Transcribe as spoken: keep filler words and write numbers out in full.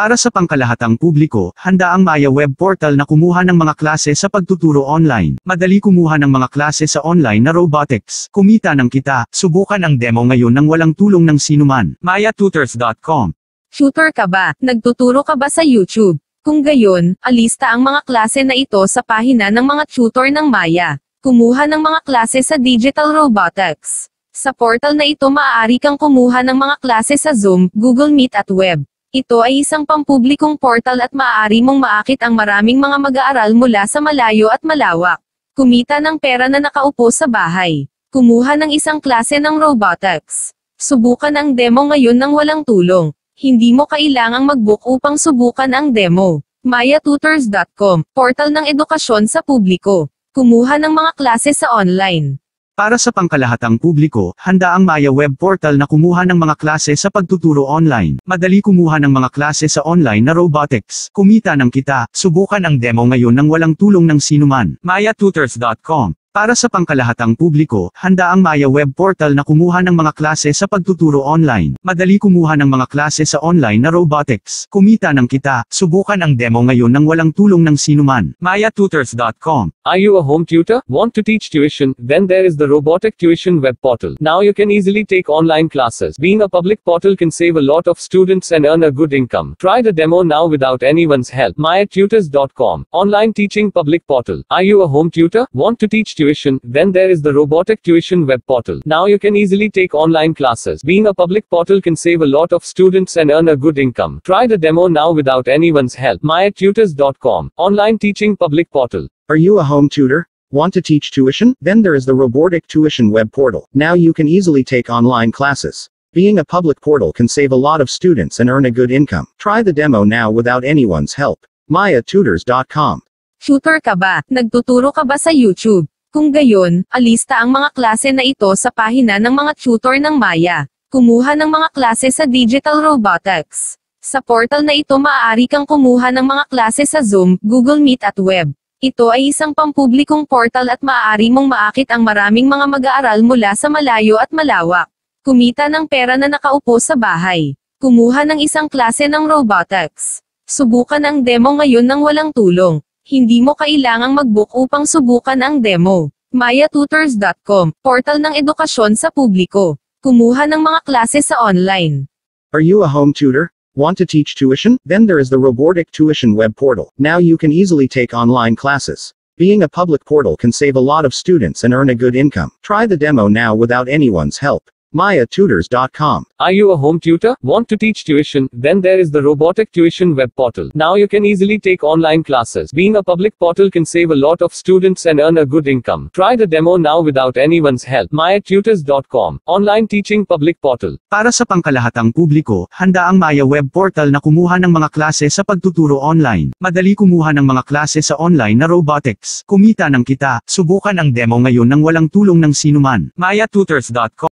Para sa pangkalahatang publiko, handa ang Maya web portal na kumuha ng mga klase sa pagtuturo online. Madali kumuha ng mga klase sa online na robotics. Kumita ng kita, subukan ang demo ngayon nang walang tulong ng sinuman. Maya Tutors dot com. Tutor ka ba? Nagtuturo ka ba sa YouTube? Kung gayon, alista ang mga klase na ito sa pahina ng mga tutor ng Maya. Kumuha ng mga klase sa digital robotics. Sa portal na ito maaari kang kumuha ng mga klase sa Zoom, Google Meet at web. Ito ay isang pampublikong portal at maaari mong maakit ang maraming mga mag-aaral mula sa malayo at malawak. Kumita ng pera na nakaupo sa bahay. Kumuha ng isang klase ng robotics. Subukan ang demo ngayon nang walang tulong. Hindi mo kailangang mag-book upang subukan ang demo. Maya Tutors dot com, portal ng edukasyon sa publiko. Kumuha ng mga klase sa online. Para sa pangkalahatang publiko, handa ang Maya web portal na kumuha ng mga klase sa pagtuturo online. Madali kumuha ng mga klase sa online na robotics. Kumita ng kita, subukan ang demo ngayon nang walang tulong ng sinuman. Maya Tutors dot com. Para sa pangkalahatang publiko, handa ang Maya web portal na kumuha ng mga klase sa pagtuturo online. Madali kumuha ng mga klase sa online na robotics. Kumita ng kita, subukan ang demo ngayon nang walang tulong ng sinuman. Maya Tutors dot com. Are you a home tutor? Want to teach tuition? Then there is the robotic tuition web portal. Now you can easily take online classes. Being a public portal can save a lot of students and earn a good income. Try the demo now without anyone's help. Maya Tutors dot com. Online teaching public portal. Are you a home tutor? Want to teach tuition? Then there is the robotic tuition web portal. Now you can easily take online classes. Being a public portal can save a lot of students and earn a good income. Try the demo now without anyone's help. Maya Tutors dot com. Online teaching public portal. Are you a home tutor? Want to teach tuition? Then there is the robotic tuition web portal. Now you can easily take online classes. Being a public portal can save a lot of students and earn a good income. Try the demo now without anyone's help. Maya Tutors dot com. Tutor ka ba? Nagtuturo ka ba sa YouTube? Kung gayon, alista ang mga klase na ito sa pahina ng mga tutor ng Maya. Kumuha ng mga klase sa digital robotics. Sa portal na ito maaari kang kumuha ng mga klase sa Zoom, Google Meet at web. Ito ay isang pampublikong portal at maaari mong maakit ang maraming mga mag-aaral mula sa malayo at malawak. Kumita ng pera na nakaupo sa bahay. Kumuha ng isang klase ng robotics. Subukan ang demo ngayon nang walang tulong. Hindi mo kailangang mag-book upang subukan ang demo. Maya Tutors dot com, portal ng edukasyon sa publiko. Kumuha ng mga klase sa online. Are you a home tutor? Want to teach tuition? Then there is the robotic tuition web portal. Now you can easily take online classes. Being a public portal can save a lot of students and earn a good income. Try the demo now without anyone's help. Maya Tutors dot com. Are you a home tutor? Want to teach tuition? Then there is the robotic tuition web portal. Now you can easily take online classes. Being a public portal can save a lot of students and earn a good income. Try the demo now without anyone's help. Maya Tutors dot com. Online teaching public portal. Para sa pangkalahatang publiko, handa ang Maya web portal na kumuha ng mga klase sa pagtuturo online. Madali kumuha ng mga klase sa online na robotics. Kumita ng kita, subukan ang demo ngayon nang walang tulong ng sinuman. Maya Tutors dot com.